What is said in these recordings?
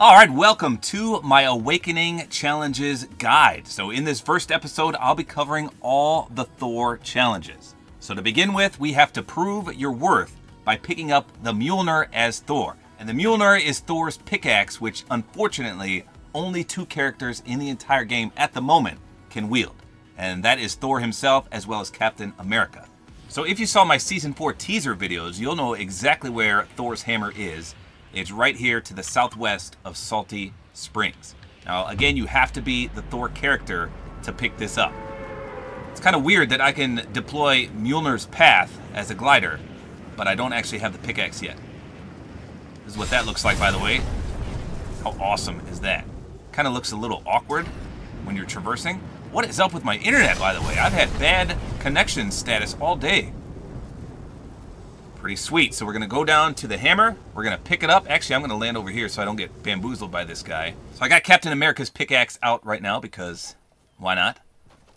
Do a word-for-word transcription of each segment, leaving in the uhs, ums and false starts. All right, welcome to my Awakening Challenges guide. So in this first episode, I'll be covering all the Thor challenges. So to begin with, we have to prove your worth by picking up the Mjolnir as Thor. And the Mjolnir is Thor's pickaxe, which unfortunately only two characters in the entire game at the moment can wield. And that is Thor himself as well as Captain America. So if you saw my season four teaser videos, you'll know exactly where Thor's hammer is. It's right here to the southwest of Salty Springs. Now, again, you have to be the Thor character to pick this up. It's kind of weird that I can deploy Mjolnir's path as a glider, but I don't actually have the pickaxe yet. This is what that looks like, by the way. How awesome is that? Kind of looks a little awkward when you're traversing. What is up with my internet, by the way? I've had bad connection status all day. Pretty sweet. So we're going to go down to the hammer. We're going to pick it up. Actually, I'm going to land over here so I don't get bamboozled by this guy. So I got Captain America's pickaxe out right now because why not?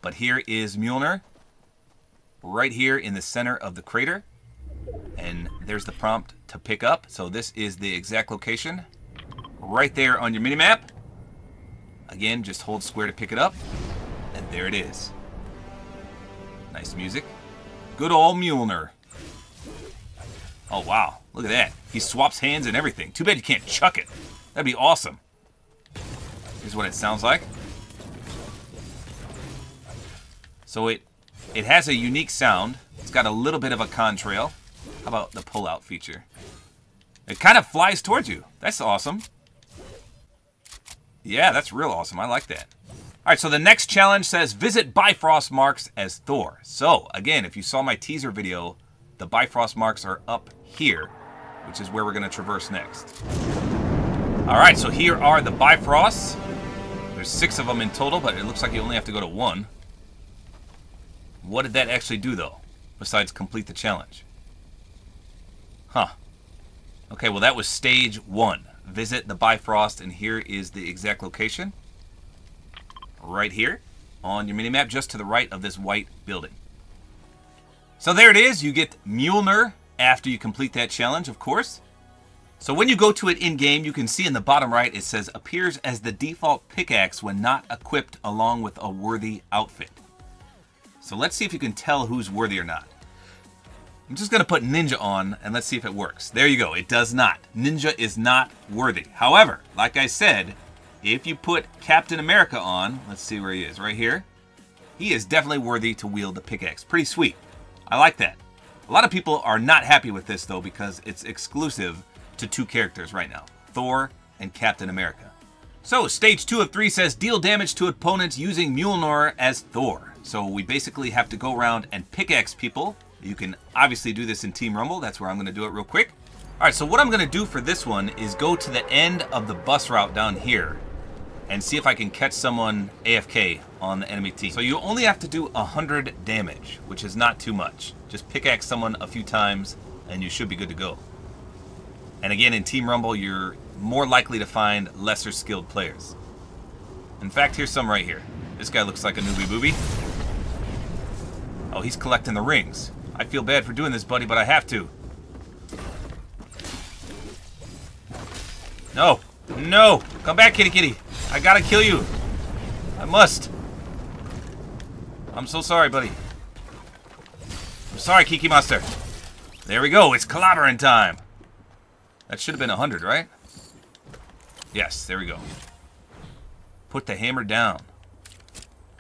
But here is Mjolnir right here in the center of the crater. And there's the prompt to pick up. So this is the exact location right there on your minimap. Again, just hold square to pick it up. And there it is. Nice music. Good old Mjolnir. Oh, wow. Look at that. He swaps hands and everything. Too bad you can't chuck it. That'd be awesome. Here's what it sounds like. So it it has a unique sound. It's got a little bit of a contrail. How about the pull-out feature? It kind of flies towards you. That's awesome. Yeah, that's real awesome. I like that. All right, so the next challenge says visit Bifrost marks as Thor. So, again, if you saw my teaser video, the Bifrost marks are up here, which is where we're going to traverse next. All right, so here are the Bifrosts. There's six of them in total, but it looks like you only have to go to one. What did that actually do, though, besides complete the challenge? Huh. Okay, well, that was stage one. Visit the Bifrost, and here is the exact location. Right here on your minimap, just to the right of this white building. So there it is. You get Mjolnir after you complete that challenge, of course. So when you go to it in-game, you can see in the bottom right it says, appears as the default pickaxe when not equipped along with a worthy outfit. So let's see if you can tell who's worthy or not. I'm just going to put Ninja on and let's see if it works. There you go. It does not. Ninja is not worthy. However, like I said, if you put Captain America on, let's see where he is, right here. He is definitely worthy to wield the pickaxe. Pretty sweet. I like that. A lot of people are not happy with this, though, because it's exclusive to two characters right now, Thor and Captain America. So, stage two of three says, deal damage to opponents using Mjolnir as Thor. So, we basically have to go around and pickaxe people. You can obviously do this in Team Rumble. That's where I'm going to do it real quick. All right, so what I'm going to do for this one is go to the end of the bus route down here and see if I can catch someone A F K on the enemy team. So you only have to do one hundred damage, which is not too much. Just pickaxe someone a few times and you should be good to go. And again, in Team Rumble, you're more likely to find lesser skilled players. In fact, here's some right here. This guy looks like a newbie booby. Oh, he's collecting the rings. I feel bad for doing this, buddy, but I have to. No, no, come back, kitty kitty. I gotta kill you. I must. I'm so sorry, buddy. I'm sorry, Kiki Monster. There we go. It's clobbering time. That should have been one hundred, right? Yes, there we go. Put the hammer down.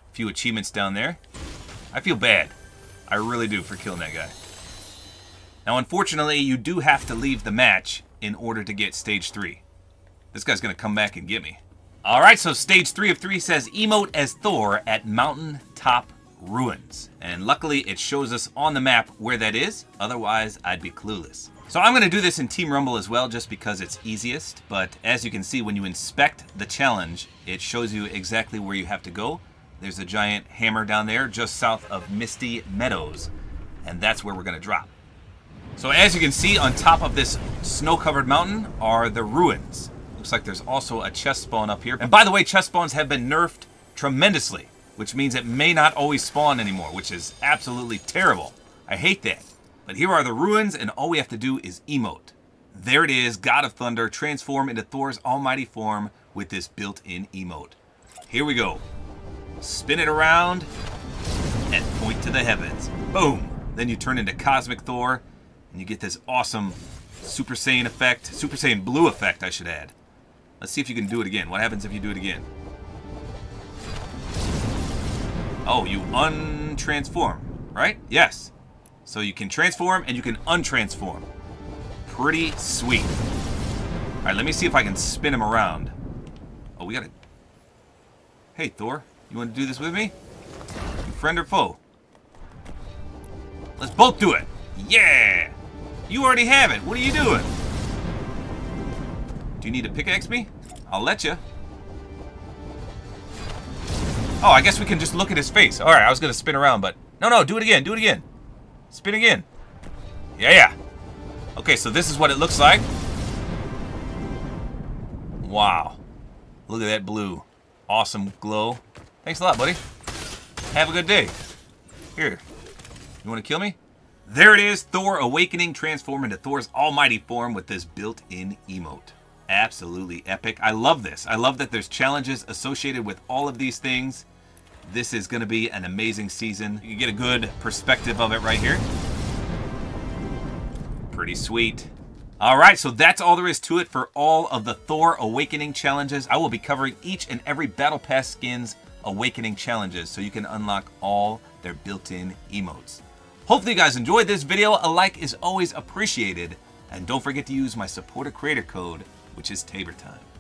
A few achievements down there. I feel bad. I really do for killing that guy. Now, unfortunately, you do have to leave the match in order to get stage three. This guy's going to come back and get me. All right, so stage three of three says emote as Thor at Mountain Top Ruins. And luckily, it shows us on the map where that is. Otherwise, I'd be clueless. So I'm going to do this in Team Rumble as well, just because it's easiest. But as you can see, when you inspect the challenge, it shows you exactly where you have to go. There's a giant hammer down there just south of Misty Meadows. And that's where we're going to drop. So as you can see, on top of this snow-covered mountain are the ruins. Looks like there's also a chest spawn up here. And by the way, chest spawns have been nerfed tremendously, which means it may not always spawn anymore, which is absolutely terrible. I hate that. But here are the ruins, and all we have to do is emote. There it is, God of Thunder, transform into Thor's almighty form with this built-in emote. Here we go. Spin it around and point to the heavens. Boom! Then you turn into Cosmic Thor and you get this awesome Super Saiyan effect. Super Saiyan Blue effect, I should add. Let's see if you can do it again. What happens if you do it again? Oh, you untransform, right? Yes. So you can transform and you can untransform. Pretty sweet. All right, let me see if I can spin him around. Oh, we gotta... Hey, Thor, you want to do this with me? You friend or foe? Let's both do it. Yeah! You already have it. What are you doing? Do you need to pickaxe me? I'll let you. Oh, I guess we can just look at his face. All right, I was going to spin around, but... No, no, do it again. Do it again. Spin again. Yeah, yeah. Okay, so this is what it looks like. Wow. Look at that blue. Awesome glow. Thanks a lot, buddy. Have a good day. Here. You want to kill me? There it is. Thor Awakening, transform into Thor's almighty form with this built-in emote. Absolutely epic. I love this. I love that there's challenges associated with all of these things. This is going to be an amazing season. You get a good perspective of it right here. Pretty sweet. All right, so that's all there is to it for all of the Thor Awakening challenges. I will be covering each and every Battle Pass skin's Awakening challenges so you can unlock all their built-in emotes. Hopefully you guys enjoyed this video. A like is always appreciated. And don't forget to use my supporter creator code, which is TaborTime.